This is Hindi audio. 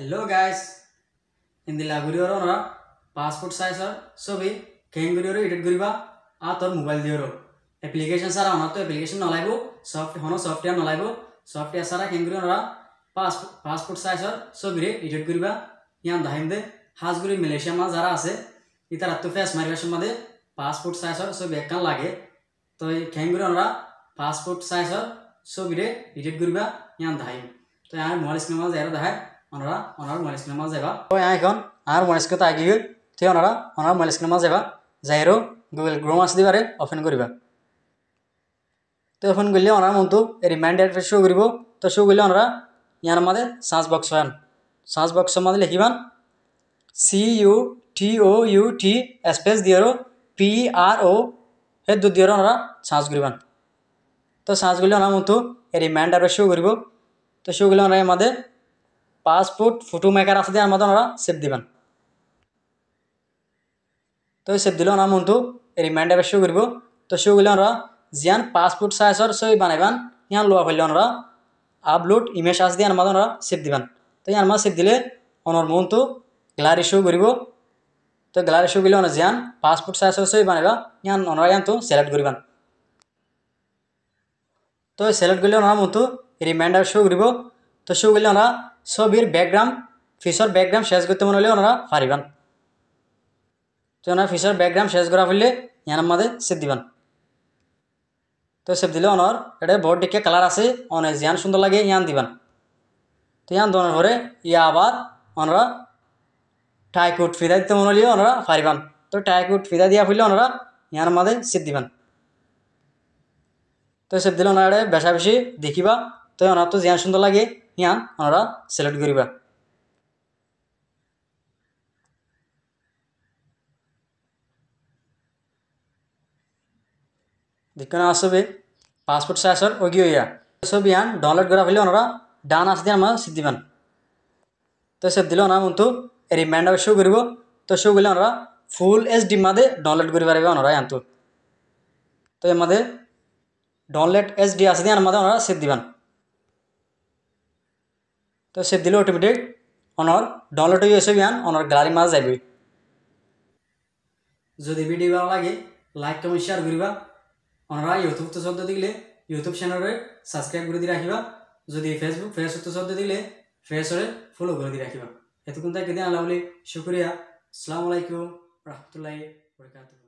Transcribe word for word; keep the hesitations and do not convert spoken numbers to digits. Hello guys, in the lab video or passport size or so be can video or edit guriba at or mobile video applications are on to application no labo soft hono software no labo software sara can guru or passport passport size or so be edit guriba yan dahinde has guri malaysia ma jara ase itar atto face migration made passport size or so be kan lage to can guru or passport size or so be edit guriba yan dahim to yaar mobile screen ma jara dahai अनरा अनरा मोबाइल स्क्रीन में जाबा तो यहाँ कौन आर मोबाइल स्क्रीन आगे गल थे अनरा अनरा मोबाइल स्क्रीन में जाबा जाहिरो गूगल क्रोम आस दिबारे ओपन करबा तो ओपन करले अनरा मन तो रिमाइंडर शो करबो तो शो करले अनरा यार मादे सर्च बॉक्स आन सर्च बॉक्स मादे लिखिबान C U T O U T space दियरो पी आर ओ हे दु दियरो अनरा सर्च करबान तो सर्च करले अनरा मन तो रिमाइंडर शो करबो तो शो करले अनरा मादे पासपोर्ट फोटो मेकार आस दिए हमारा सेव दीबान तो सेव दिल ना मन तो रिमाइंडर शो कर तो शो कर जियान पासपोर्ट साइजर सभी बनाबान यहाँ लोआ फैलरा आपलोड इमेज आस दिए हमारा सेव दीबान तो यहाँ सेव दिले अनर मन तो ग्यालरी शो कर तो ग्यालरी शो कर जियान पासपोर्ट साइजर सभी बनाबा यहाँ अनरा यहाँ तो सिलेक्ट करबान तो सिलेक्ट कर मन तो रिमाइंडर शो कर तो शो कर ছবির ব্যাকগ্রাউন্ড ফিচার ব্যাকগ্রাউন্ড শেষ করতে মনে হলে ওনারা পারিবেন তো ওনারা ফিচার ব্যাকগ্রাউন্ড শেষ করা ফেললে ইয়ার মধ্যে সেভ দিবেন তো সেভ দিলে ওনার এটা বহুত টিকে কালার আছে অনেক জান সুন্দর লাগে ইয়ান দিবেন তো ইয়ান দোনার পরে ইয়া আবার ওনারা টাইকুট ফিদা দিতে মনে হলে ওনারা পারিবেন তো টাইকুট ফিদা দিয়া ফেললে ওনারা ইয়ার মধ্যে সেভ দিবেন তো সেভ দিলে ওনারা এটা বেশাবেশি দেখিবা তো ওনার তো জান সুন্দর লাগে यहाँ हमारा सिलेक्ट करवा देखना आसबे पासपोर्ट साइज ओगिया सब यहाँ डाउनलोड करा फिले हमारा डान आस दिए हमारा सिद्धिबान तो सब दिल ना मन तो रिमाइंडर शो कर तो शो कर हमारा फुल एच डी मदे डाउनलोड करा यहाँ तो ये डाउनलोड एच डी आस दिए हमारा सिद्धिबान तो सेव दिल अटोमेटिक अनर डाउनलोड हो सब यहाँ अनर ग्यालरी मास जाए जो भिडियो भालो लागे लाइक कमेंट शेयर करवा अनरा यूट्यूब तो शब्द दिखले यूट्यूब चैनल सब्सक्राइब कर दी रखा जो फेसबुक फेस तो शब्द दिखले फेस फॉलो कर दी रखा ये तो क्या दिन आल्ला शुक्रिया अस्सलामु अलैकुम रहमतुल्लाहि व बरकातुहू।